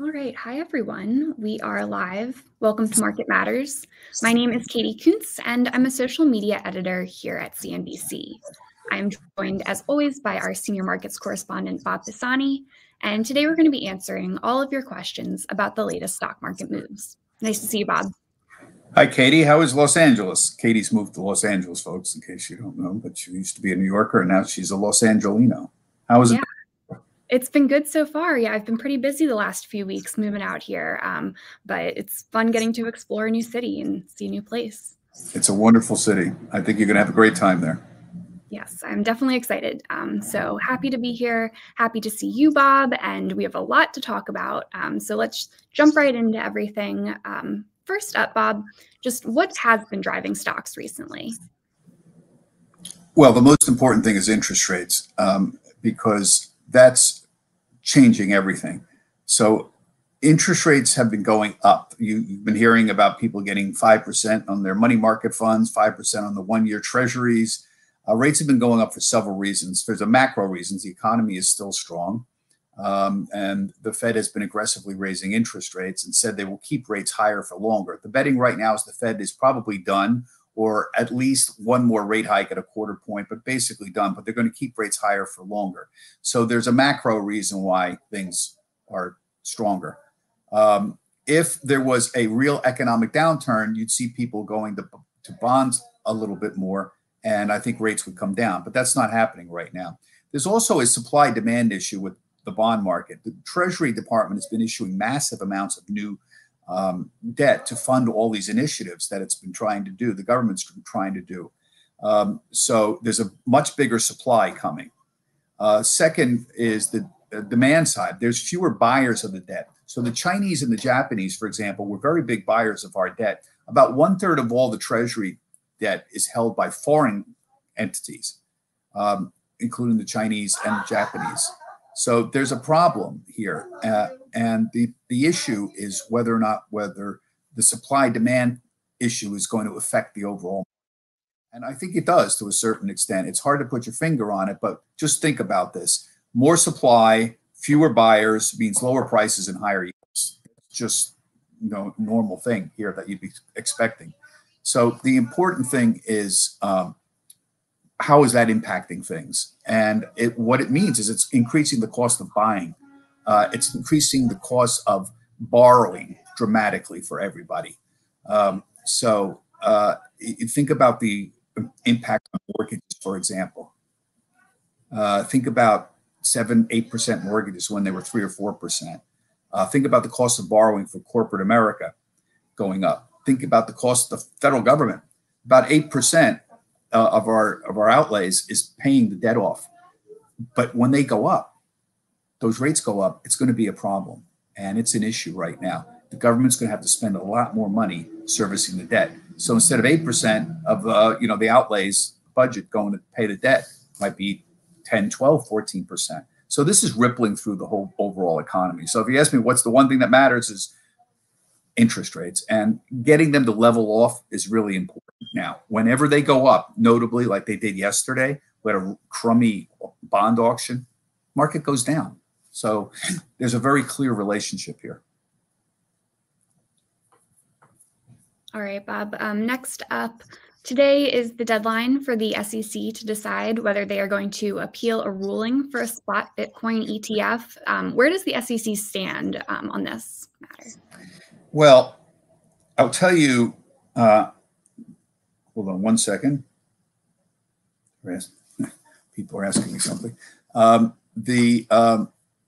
All right. Hi, everyone. We are live. Welcome to Market Matters. My name is Katie Kuntz, and I'm a social media editor here at CNBC. I'm joined, as always, by our senior markets correspondent, Bob Pisani. And today we're going to be answering all of your questions about the latest stock market moves. Nice to see you, Bob. Hi, Katie. How is Los Angeles? Katie's moved to Los Angeles, folks, in case you don't know, but she used to be a New Yorker, and now she's a Los Angelino. How is it? It's been good so far. Yeah, I've been pretty busy the last few weeks moving out here, but it's fun getting to explore a new city and see a new place. It's a wonderful city. I think you're going to have a great time there. Yes, I'm definitely excited. So happy to be here. Happy to see you, Bob. And we have a lot to talk about. So let's jump right into everything. First up, Bob, just what has been driving stocks recently? Well, the most important thing is interest rates, because that's changing everything. So interest rates have been going up. You've been hearing about people getting 5% on their money market funds, 5% on the one-year treasuries. Rates have been going up for several reasons. There's a macro reasons. The economy is still strong. And the Fed has been aggressively raising interest rates and said they will keep rates higher for longer. The betting right now is the Fed is probably done, or at least one more rate hike at a quarter point, but basically done, but they're going to keep rates higher for longer. So there's a macro reason why things are stronger. If there was a real economic downturn, you'd see people going to bonds a little bit more, and I think rates would come down, but that's not happening right now. There's also a supply-demand issue with the bond market. The Treasury Department has been issuing massive amounts of new debt to fund all these initiatives that it's been trying to do, the government's been trying to do. So there's a much bigger supply coming. Second is the demand side. There's fewer buyers of the debt. So the Chinese and the Japanese, for example, were very big buyers of our debt. About 1/3 of all the Treasury debt is held by foreign entities, including the Chinese and the Japanese. So there's a problem here. And the issue is whether the supply-demand issue is going to affect the overall. And I think it does to a certain extent. It's hard to put your finger on it, but just think about this. More supply, fewer buyers means lower prices and higher yields. It's just normal thing here that you'd be expecting. So the important thing is how is that impacting things? And what it means is it's increasing the cost of buying. It's increasing the cost of borrowing dramatically for everybody. Think about the impact on mortgages, for example. Think about 7–8% mortgages when they were 3 or 4%. Think about the cost of borrowing for corporate America going up. Think about the cost of the federal government. About 8% of our outlays is paying the debt off. But when they go up, those rates go up, it's going to be a problem. And it's an issue right now. The government's going to have to spend a lot more money servicing the debt. So instead of 8% of the outlays budget going to pay the debt, might be 10, 12, 14%. So this is rippling through the whole overall economy. So if you ask me what's the one thing that matters is interest rates, and getting them to level off is really important now. Whenever they go up, notably like they did yesterday, we had a crummy bond auction, market goes down. So there's a very clear relationship here. All right, Bob. Next up, today is the deadline for the SEC to decide whether they are going to appeal a ruling for a spot Bitcoin ETF. Where does the SEC stand on this matter? Well, I'll tell you, hold on one second. People are asking me something.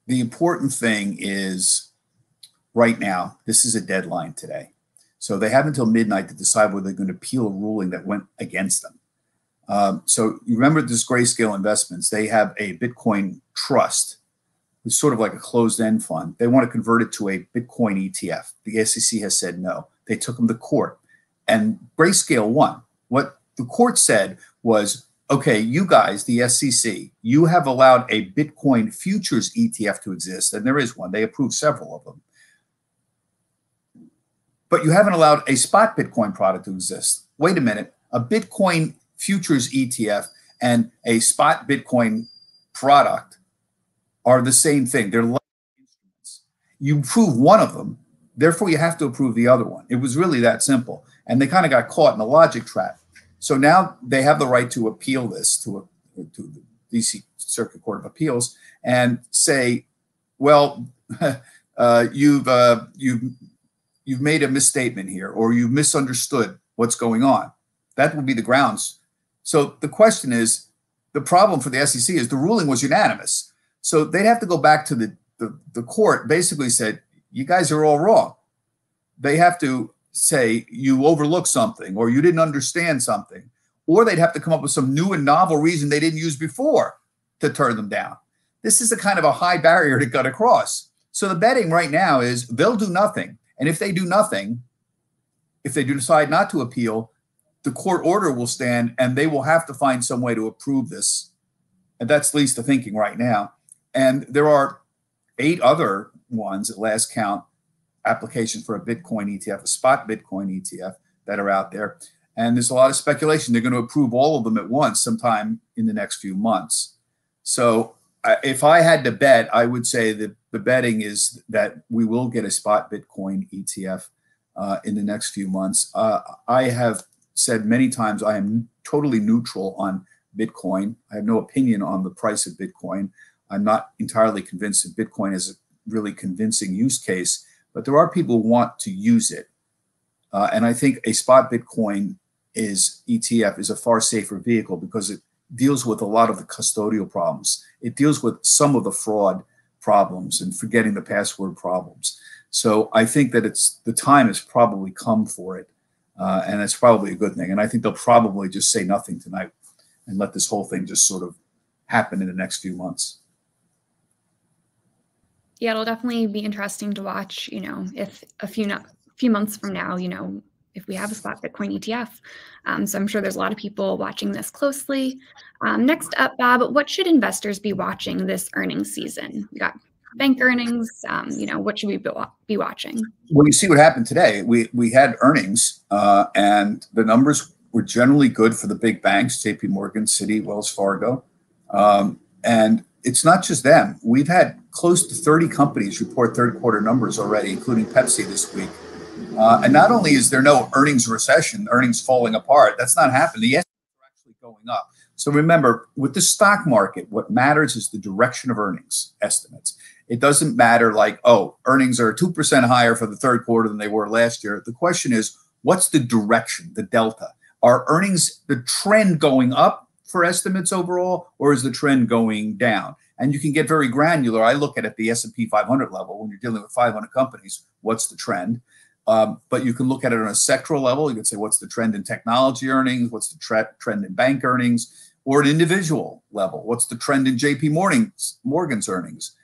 The important thing is right now, this is a deadline today. So they have until midnight to decide whether they're going to appeal a ruling that went against them. So you remember this Grayscale Investments, they have a Bitcoin trust. It's sort of like a closed-end fund. They want to convert it to a Bitcoin ETF. The SEC has said no. They took them to court. And Grayscale won. What the court said was, okay, you guys, the SEC, you have allowed a Bitcoin futures ETF to exist, and there is one. They approved several of them. But you haven't allowed a spot Bitcoin product to exist. Wait a minute. A Bitcoin futures ETF and a spot Bitcoin product are the same thing. They're like instruments. you approve one of them, therefore you have to approve the other one. It was really that simple. And they kind of got caught in a logic trap. So now they have the right to appeal this to the D.C. Circuit Court of Appeals and say, well, you've made a misstatement here, or you've misunderstood what's going on. That would be the grounds. So the question is, the problem for the SEC is the ruling was unanimous. So they'd have to go back to the court, basically said, you guys are all wrong. They have to say you overlooked something or you didn't understand something, or they'd have to come up with some new and novel reason they didn't use before to turn them down. This is a kind of a high barrier to cut across. So the betting right now is they'll do nothing. And if they do nothing, if they do decide not to appeal, the court order will stand and they will have to find some way to approve this. And that's at least the thinking right now. And there are 8 other ones at last count, applications for a Bitcoin ETF, a spot Bitcoin ETF that are out there. And there's a lot of speculation. They're going to approve all of them at once sometime in the next few months. So if I had to bet, I would say that the betting is that we will get a spot Bitcoin ETF in the next few months. I have said many times I am totally neutral on Bitcoin. I have no opinion on the price of Bitcoin. I'm not entirely convinced that Bitcoin is a really convincing use case, but there are people who want to use it. And I think a spot Bitcoin ETF is a far safer vehicle because it deals with a lot of the custodial problems. It deals with some of the fraud problems and forgetting the password problems. So I think that the time has probably come for it. And that's probably a good thing. And I think they'll probably just say nothing tonight and let this whole thing just sort of happen in the next few months. Yeah, it'll definitely be interesting to watch, you know, if a few months from now, you know, if we have a spot Bitcoin ETF. So I'm sure there's a lot of people watching this closely. Next up, Bob, what should investors be watching this earnings season? We got bank earnings, you know, what should we be watching? Well, you see what happened today. We had earnings and the numbers were generally good for the big banks, JP Morgan, Citi, Wells Fargo. And it's not just them. We've had close to 30 companies report third quarter numbers already, including Pepsi this week. And not only is there no earnings recession, earnings falling apart, that's not happening. The S&P are actually going up. So remember, with the stock market, what matters is the direction of earnings estimates. It doesn't matter like, oh, earnings are 2% higher for the third quarter than they were last year. The question is, what's the direction, the delta? Are earnings, the trend going up for estimates overall, or is the trend going down? And you can get very granular. I look at it at the S&P 500 level when you're dealing with 500 companies, what's the trend? But you can look at it on a sectoral level. You can say, what's the trend in technology earnings? What's the trend in bank earnings? Or an individual level, what's the trend in JP Morgan's earnings?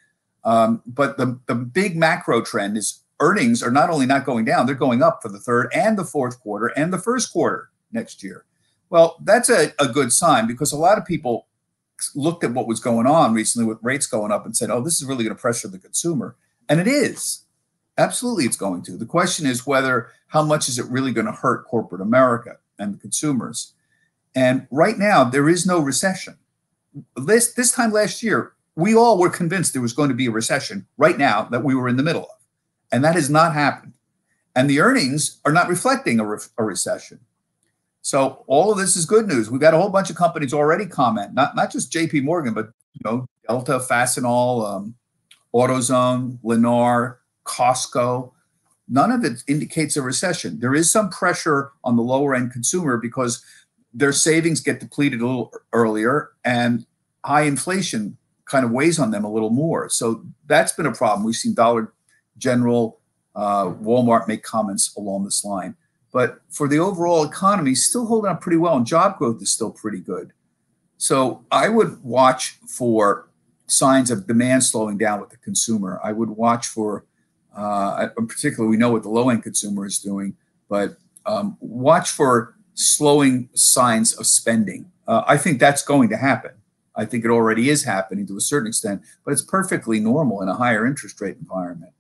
But the big macro trend is earnings are not only not going down, they're going up for the third and the fourth quarter and the first quarter next year. Well, that's a good sign because a lot of people looked at what was going on recently with rates going up and said, oh, this is really going to pressure the consumer. And it is. Absolutely, it's going to. The question is whether, how much is it really going to hurt corporate America and the consumers? And right now, there is no recession. This time last year, we all were convinced there was going to be a recession right now that we were in the middle of. And that has not happened. And the earnings are not reflecting a recession. So all of this is good news. We've got a whole bunch of companies already comment, not just JP Morgan, but you know, Delta, Fastenal, AutoZone, Lennar, Costco. None of it indicates a recession. There is some pressure on the lower end consumer because their savings get depleted a little earlier and high inflation kind of weighs on them a little more. So that's been a problem. We've seen Dollar General, Walmart make comments along this line. But for the overall economy, still holding up pretty well and job growth is still pretty good. So I would watch for signs of demand slowing down with the consumer. I would watch for, in particular, we know what the low-end consumer is doing, but watch for slowing signs of spending. I think that's going to happen. I think it already is happening to a certain extent, but it's perfectly normal in a higher interest rate environment.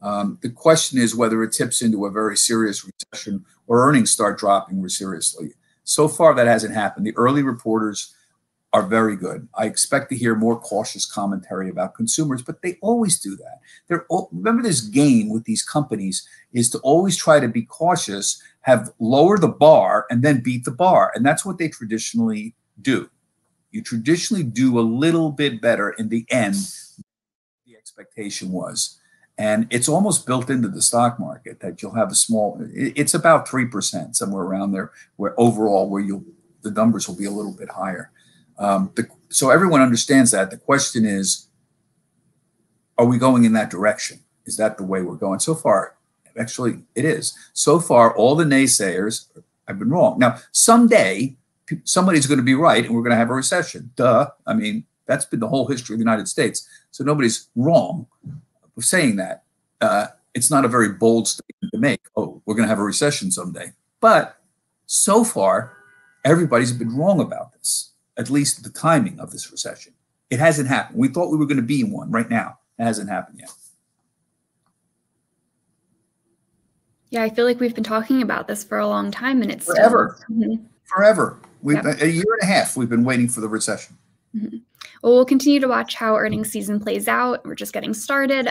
The question is whether it tips into a very serious recession or earnings start dropping seriously. So far, that hasn't happened. The early reporters are very good. I expect to hear more cautious commentary about consumers, but they always do that. They're all, remember, this game with these companies is to always try to be cautious, have lower the bar, and then beat the bar. And that's what they traditionally do. You traditionally do a little bit better in the end than the expectation was. And it's almost built into the stock market that you'll have a small, it's about 3%, somewhere around there, where overall where you'll, the numbers will be a little bit higher. So everyone understands that. The question is, are we going in that direction? Is that the way we're going? So far, actually, it is. So far, all the naysayers have been wrong. Now, someday, somebody's going to be right, and we're going to have a recession. Duh. I mean, that's been the whole history of the United States. So nobody's wrong for saying that. It's not a very bold statement to make. Oh, we're going to have a recession someday. But so far, everybody's been wrong about this, at least the timing of this recession. It hasn't happened. We thought we were going to be in one right now. It hasn't happened yet. Yeah, I feel like we've been talking about this for a long time, and it's forever. Forever. A year and a half we've been waiting for the recession. Mm-hmm. Well, we'll continue to watch how earnings season plays out. We're just getting started.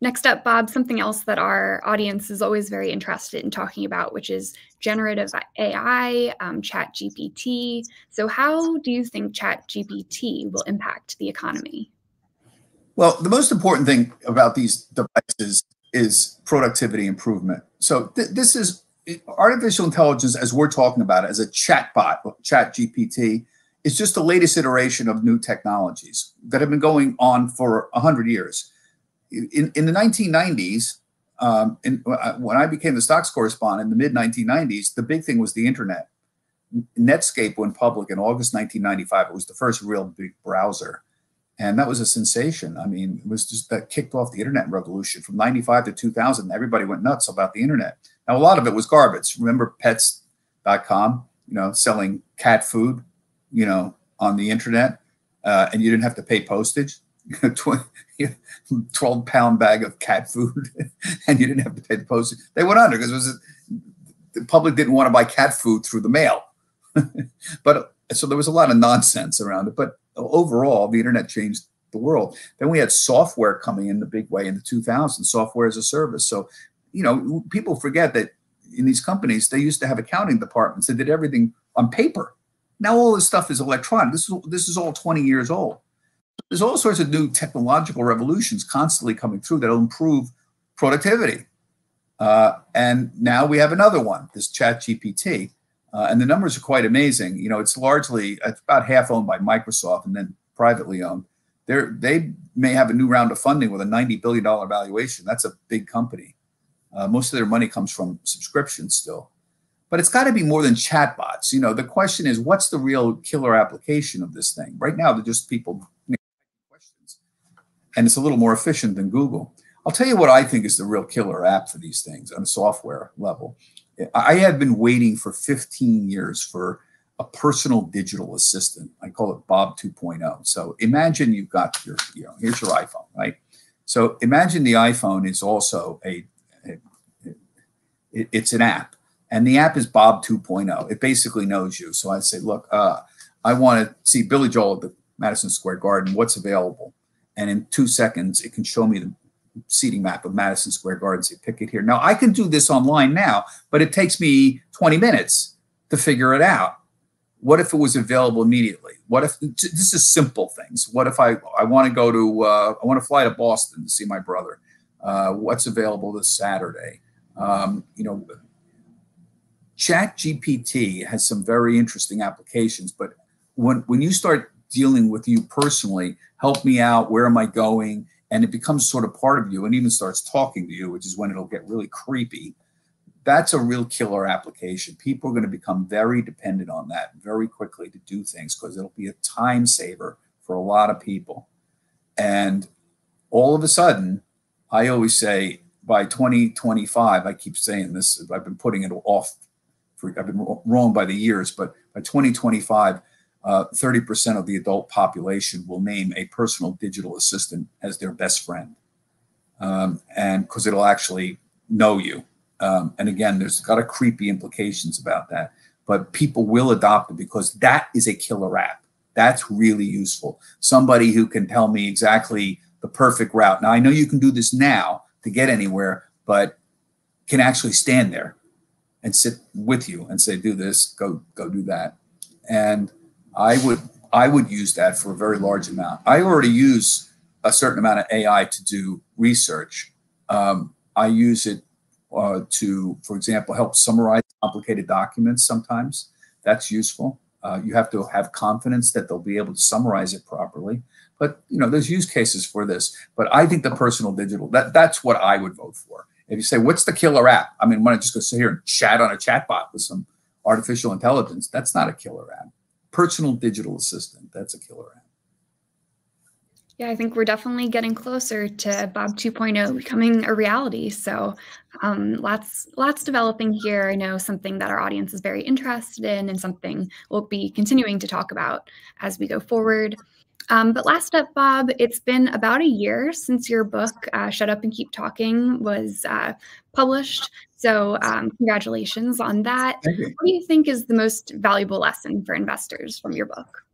Next up, Bob, something else that our audience is always very interested in talking about, which is generative AI, ChatGPT. So how do you think ChatGPT will impact the economy? Well, the most important thing about these devices is productivity improvement. So this is artificial intelligence, as we're talking about it, as a chatbot, ChatGPT, is just the latest iteration of new technologies that have been going on for 100 years. In the 1990s, when I became the stocks correspondent in the mid-1990s, the big thing was the internet. Netscape went public in August 1995. It was the first real big browser. And that was a sensation. I mean, it was just that kicked off the internet revolution. From 95 to 2000, everybody went nuts about the internet. Now, a lot of it was garbage. Remember pets.com, you know, selling cat food, you know, on the internet, and you didn't have to pay postage, 12-pound bag of cat food, and you didn't have to pay the postage. They went under because it was, the public didn't want to buy cat food through the mail. But so there was a lot of nonsense around it. But overall, the internet changed the world. Then we had software coming in the big way in the 2000s, software as a service. So, you know, people forget that in these companies, they used to have accounting departments that did everything on paper. Now all this stuff is electronic. This is all 20 years old. There's all sorts of new technological revolutions constantly coming through that'll improve productivity. And now we have another one, this ChatGPT. And the numbers are quite amazing. You know, it's largely, it's about half owned by Microsoft and then privately owned. They may have a new round of funding with a $90 billion valuation. That's a big company. Most of their money comes from subscriptions still. But it's got to be more than chatbots. You know, the question is, what's the real killer application of this thing? Right now, they're just people making questions. And it's a little more efficient than Google. I'll tell you what I think is the real killer app for these things on a software level. I have been waiting for 15 years for a personal digital assistant. I call it Bob 2.0. So imagine you've got your, you know, here's your iPhone, right? So imagine the iPhone is also it's an app, and the app is Bob 2.0. It basically knows you. So I say, look, I want to see Billy Joel at the Madison Square Garden. What's available? And in 2 seconds, it can show me the seating map of Madison Square Garden. So pick it here. Now, I can do this online now, but it takes me 20 minutes to figure it out. What if it was available immediately? What if, this is simple things. What if I want to go to, I want to fly to Boston to see my brother. What's available this Saturday? You know, ChatGPT has some very interesting applications, but when you start dealing with you personally, help me out, where am I going? And it becomes sort of part of you and even starts talking to you, which is when it'll get really creepy. That's a real killer application. People are going to become very dependent on that very quickly to do things because it'll be a time saver for a lot of people. And all of a sudden, I always say by 2025, I keep saying this, I've been putting it off, I've been wrong by the years, but by 2025, 30% of the adult population will name a personal digital assistant as their best friend, and because it'll actually know you. And again, there's got a creepy implications about that, but people will adopt it because that is a killer app. That's really useful. Somebody who can tell me exactly the perfect route. Now, I know you can do this now to get anywhere, but can actually stand there and sit with you and say, do this, go do that. And I would use that for a very large amount. I already use a certain amount of AI to do research. I use it to, for example, help summarize complicated documents sometimes. That's useful. You have to have confidence that they'll be able to summarize it properly. But, you know, there's use cases for this. But I think the personal digital, that's what I would vote for. If you say, what's the killer app? I mean, when I just go sit here and chat on a chat bot with some artificial intelligence, that's not a killer app. Personal digital assistant, that's a killer app. Yeah, I think we're definitely getting closer to Bob 2.0 becoming a reality. So lots developing here. I know something that our audience is very interested in and something we'll be continuing to talk about as we go forward. But last up, Bob, it's been about a year since your book, Shut Up and Keep Talking, was published. So congratulations on that. Thank you. What do you think is the most valuable lesson for investors from your book?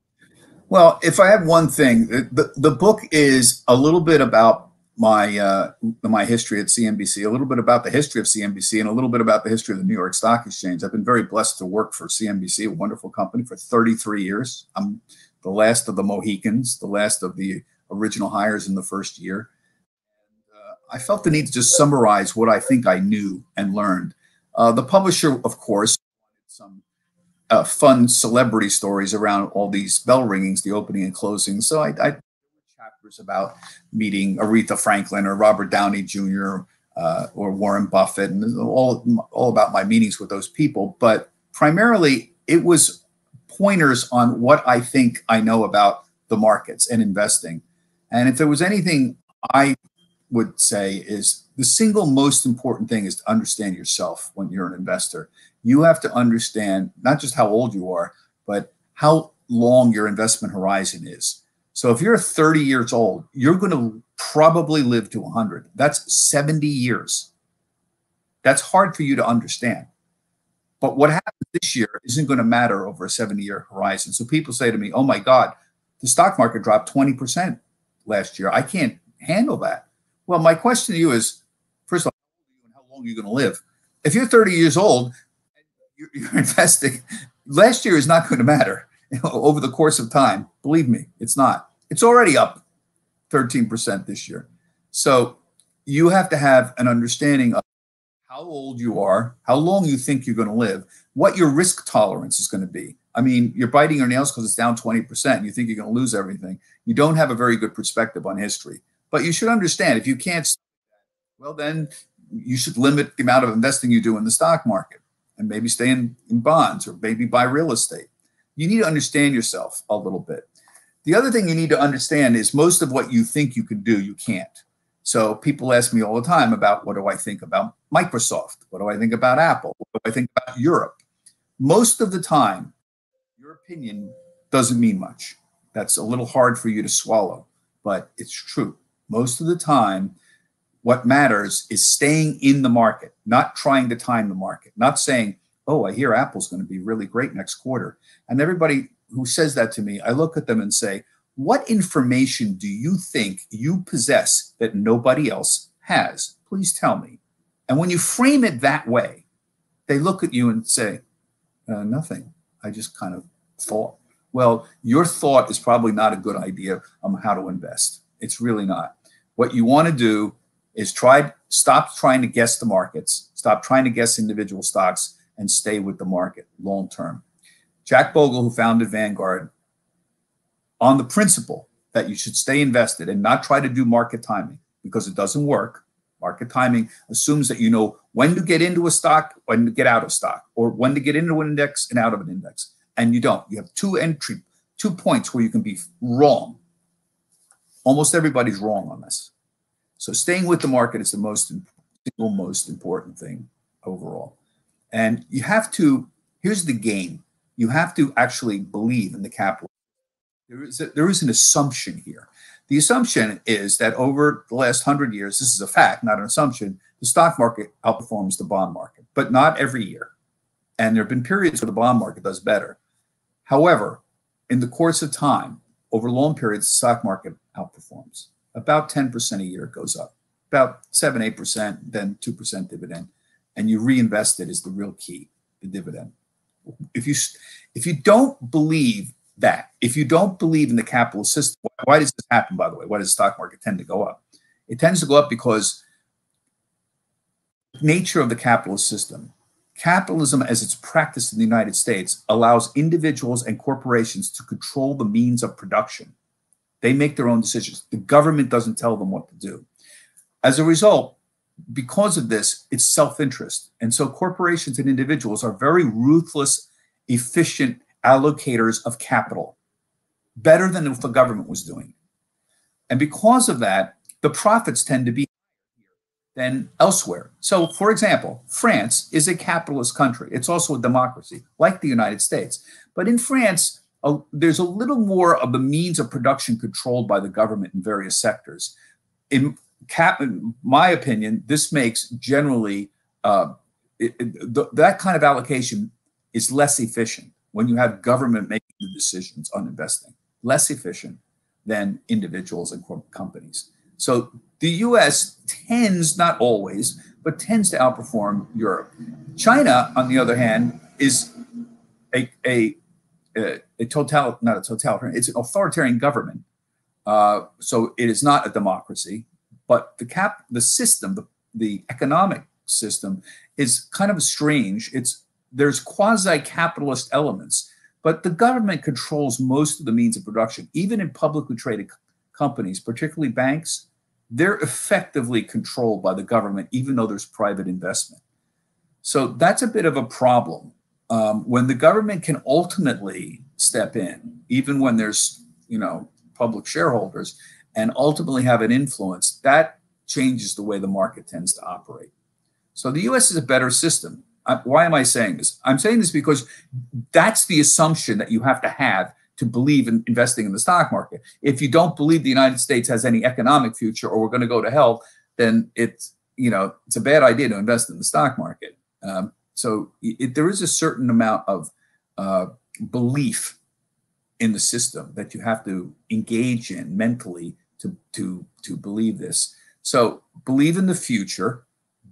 Well, if I have one thing, the book is a little bit about my my history at CNBC, a little bit about the history of CNBC, and a little bit about the history of the New York Stock Exchange. I've been very blessed to work for CNBC, a wonderful company, for 33 years. I'm the last of the Mohicans, the last of the original hires in the first year. I felt the need to just summarize what I think I knew and learned. The publisher, of course, wanted some fun celebrity stories around all these bell ringings, the opening and closing. So I chapters about meeting Aretha Franklin or Robert Downey Jr. Or Warren Buffett, and all about my meetings with those people. But primarily, it was pointers on what I think I know about the markets and investing. And if there was anything I would say is the single most important thing is to understand yourself when you're an investor. You have to understand not just how old you are, but how long your investment horizon is. So if you're 30 years old, you're going to probably live to 100. That's 70 years. That's hard for you to understand. But what happens this year isn't going to matter over a 70-year horizon. So people say to me, oh, my God, the stock market dropped 20% last year. I can't handle that. Well, my question to you is, first of all, how long are you going to live? If you're 30 years old, you're investing, last year is not going to matter over the course of time. Believe me, it's not. It's already up 13% this year. So you have to have an understanding of how old you are, how long you think you're going to live, what your risk tolerance is going to be. I mean, you're biting your nails because it's down 20% and you think you're going to lose everything. You don't have a very good perspective on history. But you should understand if you can't, well, then you should limit the amount of investing you do in the stock market and maybe stay in bonds or maybe buy real estate. You need to understand yourself a little bit. The other thing you need to understand is most of what you think you can do, you can't. So people ask me all the time about what do I think about Microsoft? What do I think about Apple? What do I think about Europe? Most of the time, your opinion doesn't mean much. That's a little hard for you to swallow, but it's true. Most of the time, what matters is staying in the market, not trying to time the market, not saying, oh, I hear Apple's going to be really great next quarter. And everybody who says that to me, I look at them and say, what information do you think you possess that nobody else has? Please tell me. And when you frame it that way, they look at you and say, nothing. I just kind of thought. Well, your thought is probably not a good idea on how to invest. It's really not. What you want to do is stop trying to guess the markets, stop trying to guess individual stocks, and stay with the market long term. Jack Bogle, who founded Vanguard, on the principle that you should stay invested and not try to do market timing because it doesn't work. Market timing assumes that you know when to get into a stock, when to get out of stock, or when to get into an index and out of an index. And you don't. You have two points where you can be wrong. Almost everybody's wrong on this. So staying with the market is the single most important thing overall. And you have to, here's the game. You have to actually believe in the capital. There is an assumption here. The assumption is that over the last 100 years, this is a fact, not an assumption, the stock market outperforms the bond market, but not every year. And there have been periods where the bond market does better. However, In the course of time, over long periods, the stock market outperforms. About 10% a year it goes up, about 7, 8%, then 2% dividend. And you reinvest it is the real key, the dividend. If you don't believe that, if you don't believe in the capitalist system, why does this happen, by the way? Why does the stock market tend to go up? It tends to go up because the nature of the capitalist system, capitalism as it's practiced in the United States, allows individuals and corporations to control the means of production. They make their own decisions. The government doesn't tell them what to do. As a result, because of this, it's self-interest. And so corporations and individuals are very ruthless, efficient allocators of capital, better than if the government was doing it. And because of that, the profits tend to be higher than elsewhere. So, for example, France is a capitalist country. It's also a democracy, like the United States. But in France, there's a little more of the means of production controlled by the government in various sectors. In my opinion, this makes generally that kind of allocation is less efficient when you have government making the decisions on investing, less efficient than individuals and companies. So the U.S. tends, not always, but tends to outperform Europe. China, on the other hand, is not a totalitarian, it's an authoritarian government. So it is not a democracy. But the economic system is kind of strange. There's quasi-capitalist elements, but the government controls most of the means of production. Even in publicly traded companies, particularly banks, they're effectively controlled by the government, even though there's private investment. So that's a bit of a problem. When the government can ultimately step in, even when there's, public shareholders, and ultimately have an influence, that changes the way the market tends to operate. So the U.S. is a better system. Why am I saying this? I'm saying this because that's the assumption that you have to believe in investing in the stock market. If you don't believe the United States has any economic future or we're going to go to hell, then it's a bad idea to invest in the stock market. So there is a certain amount of belief in the system that you have to engage in mentally to believe this. So believe in the future,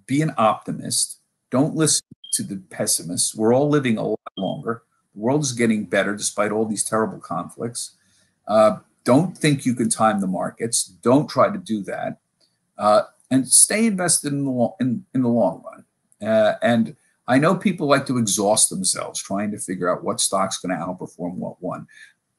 be an optimist, don't listen to the pessimists. We're all living a lot longer. The world is getting better despite all these terrible conflicts. Don't think you can time the markets. Don't try to do that. And stay invested in the long run. And I know people like to exhaust themselves trying to figure out what stock's going to outperform what one.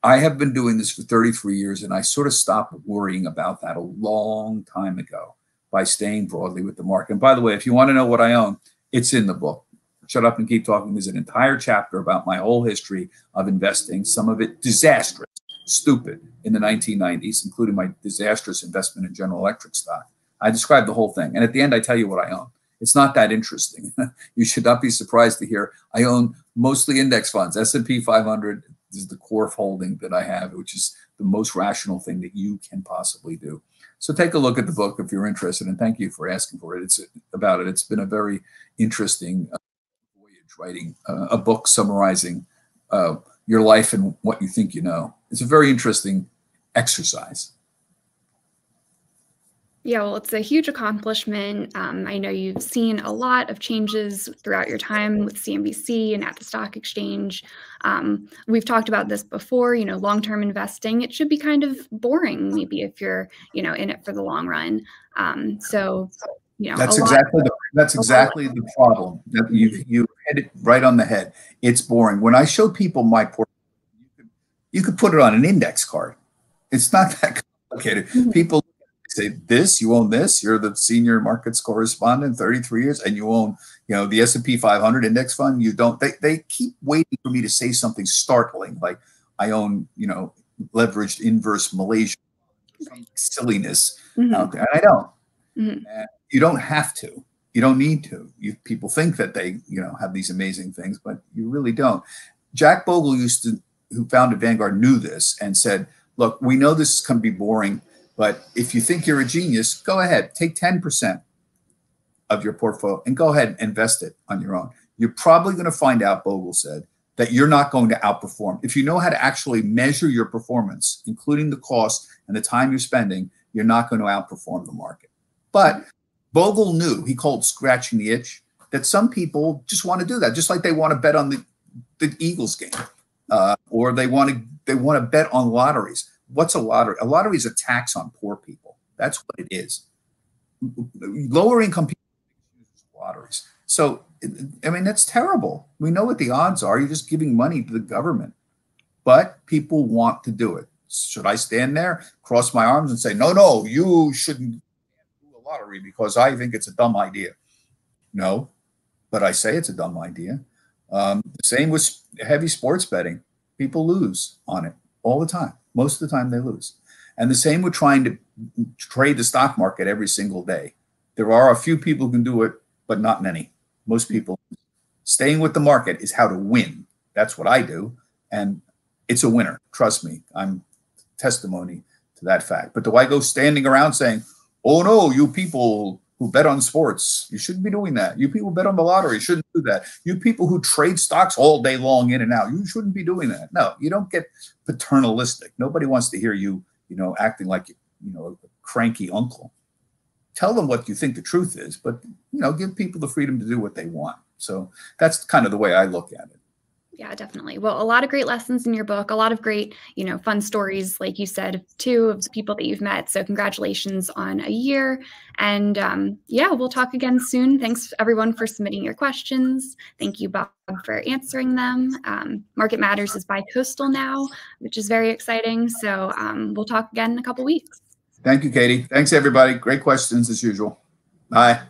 I have been doing this for 33 years, and I sort of stopped worrying about that a long time ago by staying broadly with the market. And by the way, if you want to know what I own, it's in the book, Shut Up and Keep Talking. There's an entire chapter about my whole history of investing, some of it disastrous, stupid, in the 1990s, including my disastrous investment in General Electric stock. I describe the whole thing. And at the end, I tell you what I own. It's not that interesting. You should not be surprised to hear I own mostly index funds. S&P 500 is the core holding that I have, which is the most rational thing that you can possibly do. So take a look at the book if you're interested, and thank you for asking for it. It's been a very interesting voyage writing a book summarizing your life and what you think you know. It's a very interesting exercise. Yeah, well, it's a huge accomplishment. I know you've seen a lot of changes throughout your time with CNBC and at the stock exchange. We've talked about this before, long-term investing, it should be kind of boring maybe if you're, in it for the long run. That's exactly the problem. You hit it right on the head. It's boring. When I show people my portfolio, you could put it on an index card. It's not that complicated. Mm-hmm. People say this, you own this, you're the senior markets correspondent, 33 years, and you own, the S&P 500 index fund. You don't, they keep waiting for me to say something startling, like I own, leveraged inverse Malaysia, silliness out there. And I don't. Mm-hmm. You don't have to. You don't need to. People think that they, have these amazing things, but you really don't. Jack Bogle who founded Vanguard, knew this and said, look, we know this can be boring, but if you think you're a genius, go ahead, take 10% of your portfolio and go ahead and invest it on your own. You're probably going to find out, Bogle said, that you're not going to outperform. If you know how to actually measure your performance, including the cost and the time you're spending, you're not going to outperform the market. But Bogle knew, he called scratching the itch, that some people just want to do that, just like they want to bet on the Eagles game, or they want to bet on lotteries. What's a lottery? A lottery is a tax on poor people. That's what it is. Lower income people use lotteries. So, I mean, that's terrible. We know what the odds are. You're just giving money to the government. But people want to do it. Should I stand there, cross my arms and say, no, no, you shouldn't do a lottery because I think it's a dumb idea? No, but I say it's a dumb idea. The same with heavy sports betting. People lose on it all the time. Most of the time they lose. And the same with trying to trade the stock market every single day. There are a few people who can do it, but not many. Most people. Staying with the market is how to win. That's what I do. And it's a winner. Trust me. I'm testimony to that fact. But do I go standing around saying, oh, no, you people who bet on sports, you shouldn't be doing that. You people bet on the lottery, you shouldn't do that. You people who trade stocks all day long in and out, you shouldn't be doing that. No, you don't get paternalistic. Nobody wants to hear you, acting like, a cranky uncle. Tell them what you think the truth is, but, give people the freedom to do what they want. So that's kind of the way I look at it. Yeah, definitely. Well, a lot of great lessons in your book, a lot of great, fun stories, like you said, too, of people that you've met. So congratulations on a year. And yeah, we'll talk again soon. Thanks, everyone, for submitting your questions. Thank you, Bob, for answering them. Market Matters is bi-coastal now, which is very exciting. So we'll talk again in a couple weeks. Thank you, Katie. Thanks, everybody. Great questions as usual. Bye.